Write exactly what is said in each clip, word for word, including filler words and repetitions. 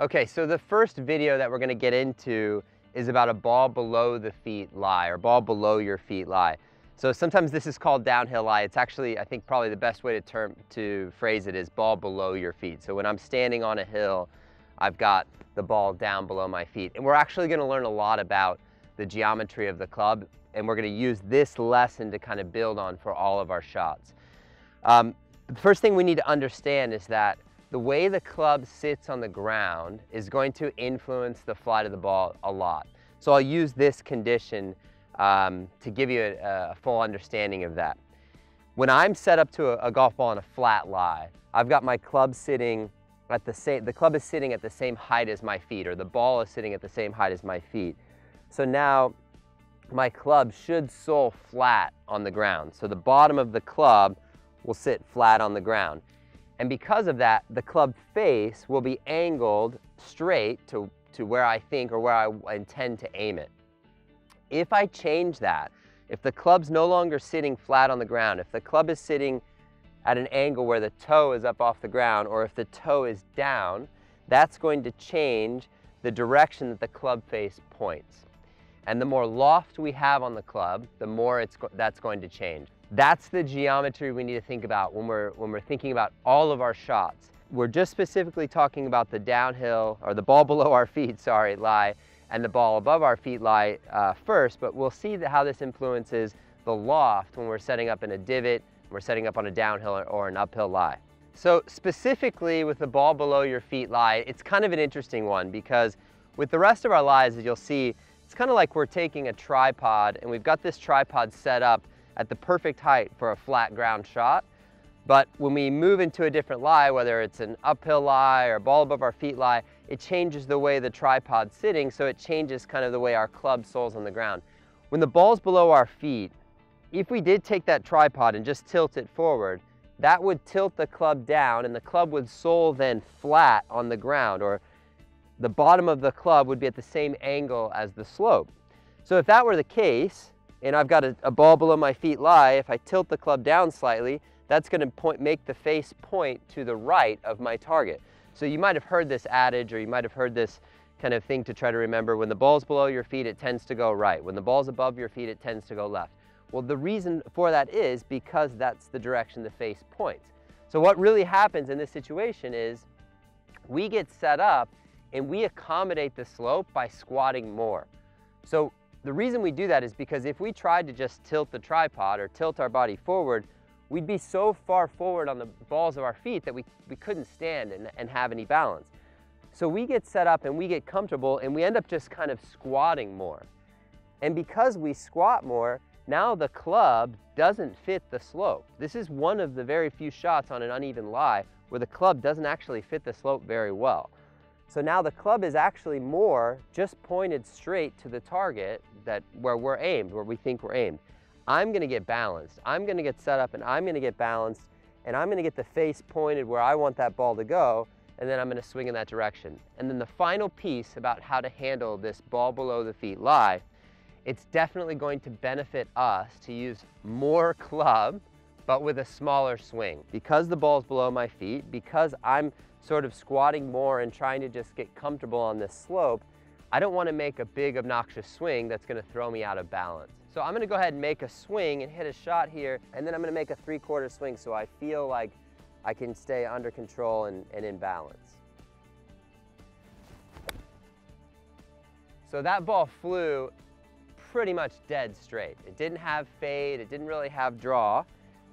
Okay, so the first video that we're gonna get into is about a ball below the feet lie, or ball below your feet lie. So sometimes this is called downhill lie. It's actually, I think probably the best way to term, to phrase it is ball below your feet. So when I'm standing on a hill, I've got the ball down below my feet. And we're actually gonna learn a lot about the geometry of the club, and we're gonna use this lesson to kind of build on for all of our shots. Um, the first thing we need to understand is that the way the club sits on the ground is going to influence the flight of the ball a lot. So I'll use this condition um, to give you a, a full understanding of that. When I'm set up to a, a golf ball on a flat lie, I've got my club sitting at the same, the club is sitting at the same height as my feet, or the ball is sitting at the same height as my feet. So now my club should sole flat on the ground. So the bottom of the club will sit flat on the ground. And because of that, the club face will be angled straight to, to where I think or where I intend to aim it. If I change that, if the club's no longer sitting flat on the ground, if the club is sitting at an angle where the toe is up off the ground, or if the toe is down, that's going to change the direction that the club face points. And the more loft we have on the club, the more it's, that's going to change. That's the geometry we need to think about when we're, when we're thinking about all of our shots. We're just specifically talking about the downhill, or the ball below our feet, sorry, lie, and the ball above our feet lie uh, first, but we'll see how this influences the loft when we're setting up in a divot, we're setting up on a downhill or, or an uphill lie. So specifically with the ball below your feet lie, it's kind of an interesting one, because with the rest of our lies, as you'll see, it's kind of like we're taking a tripod, and we've got this tripod set up at the perfect height for a flat ground shot. But when we move into a different lie, whether it's an uphill lie or ball above our feet lie, it changes the way the tripod's sitting, so it changes kind of the way our club soles on the ground. When the ball's below our feet, if we did take that tripod and just tilt it forward, that would tilt the club down, and the club would sole then flat on the ground, or the bottom of the club would be at the same angle as the slope. So if that were the case, and I've got a, a ball below my feet lie, if I tilt the club down slightly, that's gonna point, make the face point to the right of my target. So you might have heard this adage, or you might have heard this kind of thing to try to remember: when the ball's below your feet, it tends to go right. When the ball's above your feet, it tends to go left. Well, the reason for that is because that's the direction the face points. So what really happens in this situation is we get set up and we accommodate the slope by squatting more. So the reason we do that is because if we tried to just tilt the tripod or tilt our body forward, we'd be so far forward on the balls of our feet that we, we couldn't stand and, and have any balance. So we get set up and we get comfortable, and we end up just kind of squatting more. And because we squat more, now the club doesn't fit the slope. This is one of the very few shots on an uneven lie where the club doesn't actually fit the slope very well. So now the club is actually more just pointed straight to the target that where we're aimed, where we think we're aimed. I'm gonna get balanced. I'm gonna get set up and I'm gonna get balanced, and I'm gonna get the face pointed where I want that ball to go, and then I'm gonna swing in that direction. And then the final piece about how to handle this ball below the feet lie, it's definitely going to benefit us to use more club, but with a smaller swing. Because the ball's below my feet, because I'm sort of squatting more and trying to just get comfortable on this slope, I don't want to make a big obnoxious swing that's going to throw me out of balance. So I'm going to go ahead and make a swing and hit a shot here, and then I'm going to make a three-quarter swing so I feel like I can stay under control and, and in balance. So that ball flew pretty much dead straight. It didn't have fade, it didn't really have draw.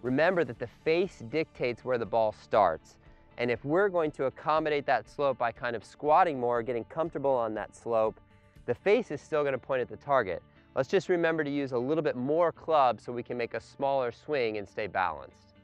Remember that the face dictates where the ball starts. And if we're going to accommodate that slope by kind of squatting more, getting comfortable on that slope, the face is still gonna point at the target. Let's just remember to use a little bit more club so we can make a smaller swing and stay balanced.